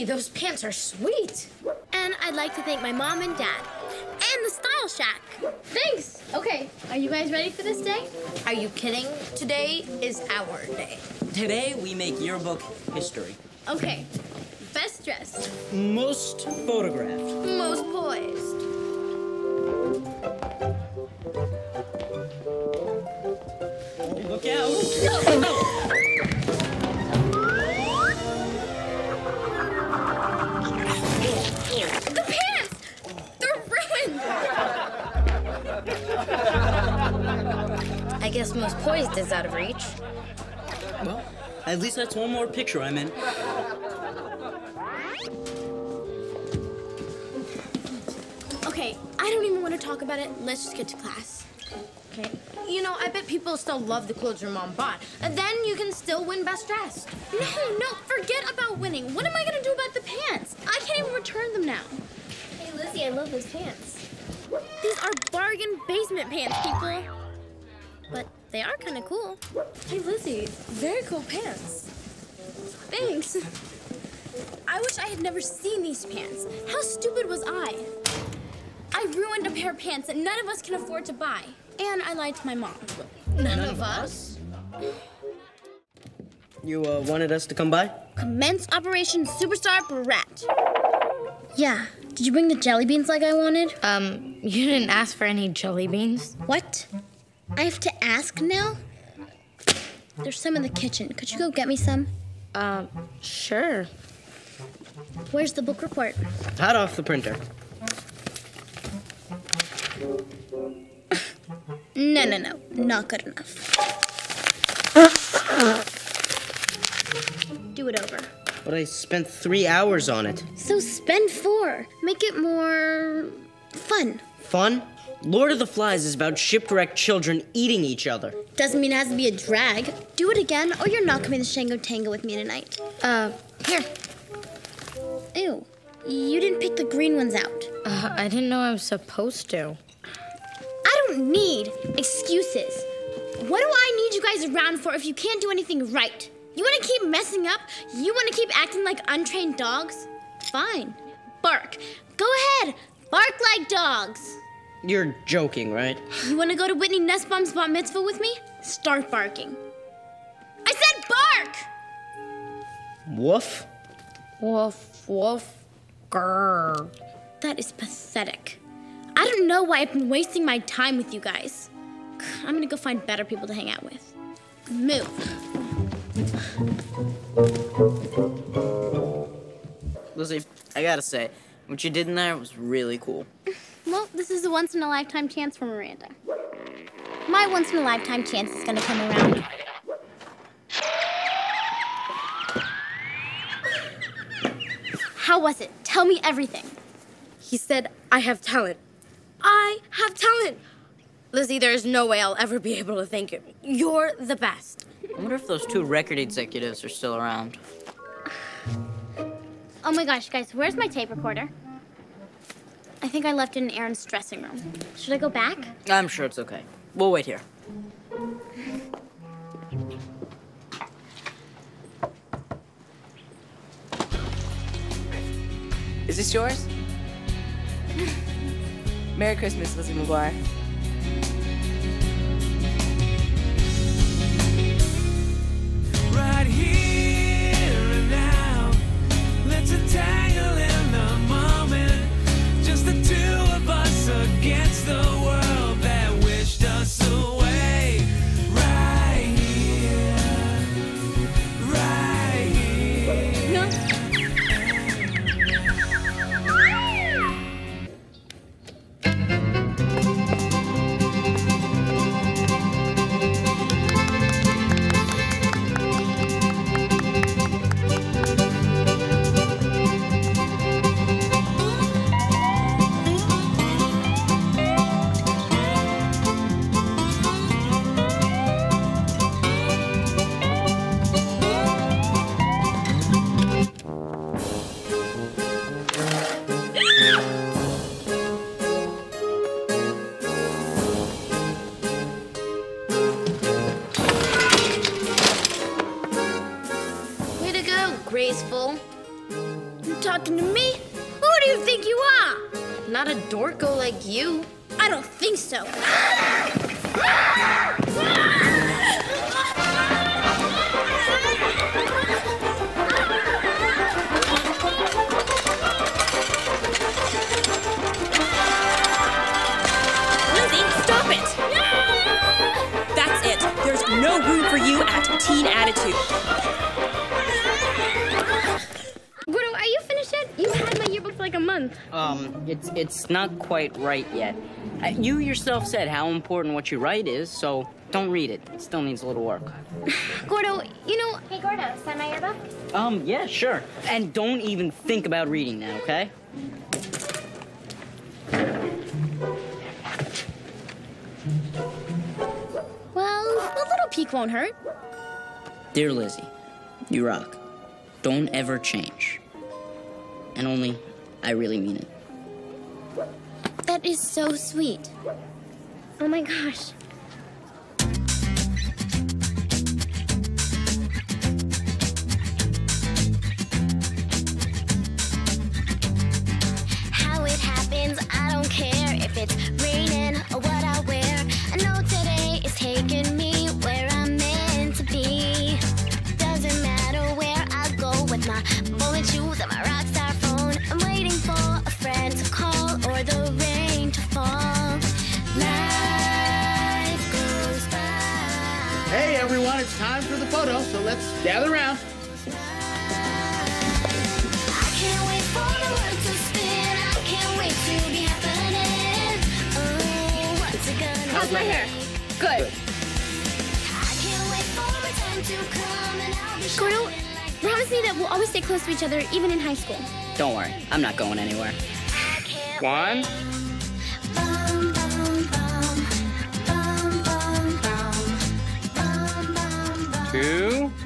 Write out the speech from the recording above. Lizzie, those pants are sweet. And I'd like to thank my mom and dad and the Style Shack. Thanks. Okay, are you guys ready for this day? Are you kidding? Today is our day. Today we make yearbook history. Okay, best dressed. Most photographed. Most poised. Oh, look out. Oh. I guess most poised is out of reach. Well, at least that's one more picture I'm in. Okay, I don't even want to talk about it. Let's just get to class. Okay. You know, I bet people still love the clothes your mom bought. And then you can still win best dressed. No, forget about winning. What am I going to do about the pants? I can't even return them now. Hey, Lizzie, I love those pants. These are bargain basement pants, people. But they are kind of cool. Hey, Lizzie, very cool pants. Thanks. I wish I had never seen these pants. How stupid was I? I ruined a pair of pants that none of us can afford to buy. And I lied to my mom. None of us? You wanted us to come by? Commence Operation Superstar Brat. Yeah. Did you bring the jelly beans like I wanted? You didn't ask for any jelly beans. What? I have to ask now? There's some in the kitchen. Could you go get me some? Sure. Where's the book report? Hot off the printer. No. Not good enough. Do it over. But I spent 3 hours on it. So spend 4. Make it more fun. Fun? Lord of the Flies is about shipwrecked children eating each other. Doesn't mean it has to be a drag. Do it again, or you're not coming to Shango Tango with me tonight. Here. Ew, you didn't pick the green ones out. I didn't know I was supposed to. I don't need excuses. What do I need you guys around for if you can't do anything right? You want to keep messing up? You want to keep acting like untrained dogs? Fine. Bark. Go ahead. Bark like dogs. You're joking, right? You want to go to Whitney Nussbaum's bat mitzvah with me? Start barking. I said bark! Woof. Woof, woof, grrr. That is pathetic. I don't know why I've been wasting my time with you guys. I'm going to go find better people to hang out with. Move. Lizzie, I gotta say, what you did in there was really cool. Well, this is a once-in-a-lifetime chance for Miranda. My once-in-a-lifetime chance is gonna come around. How was it? Tell me everything. He said, I have talent. I have talent! Lizzie, there's no way I'll ever be able to thank you. You're the best. I wonder if those 2 record executives are still around. Oh my gosh, guys, where's my tape recorder? I think I left it in Aaron's dressing room. Should I go back? I'm sure it's okay. We'll wait here. Is this yours? Merry Christmas, Lizzie McGuire. Right here and now, let's entangle in the moment. Just the 2 of us against the world that wished us away. Right here, right here. talking to me? Who do you think you are? Not a dorko like you. I don't think so. No room for you at Teen Attitude. Gordo, are you finished yet? You had my yearbook for like a month. It's not quite right yet. You yourself said how important what you write is, so don't read it. It still needs a little work. Gordo, you know... Hey, Gordo, sign my yearbook? Yeah, sure. And don't even think about reading now, okay? Peek won't hurt. Dear Lizzie, you rock. Don't ever change. And only, I really mean it. That is so sweet. Oh my gosh. How it happens, I don't care if it's raining or what I wear. I know today is taking me. Shoes on my rock star phone. I'm waiting for a friend to call or the rain to fall. Life goes by. Hey everyone, it's time for the photo, so let's gather around. I can't wait for the world to spin. I can't wait to be happening. Oh, what's it gonna be? How's my hair? Good. I can't wait for the time to come and I'll be sure. Promise me that we'll always stay close to each other, even in high school. Don't worry, I'm not going anywhere. One. Two.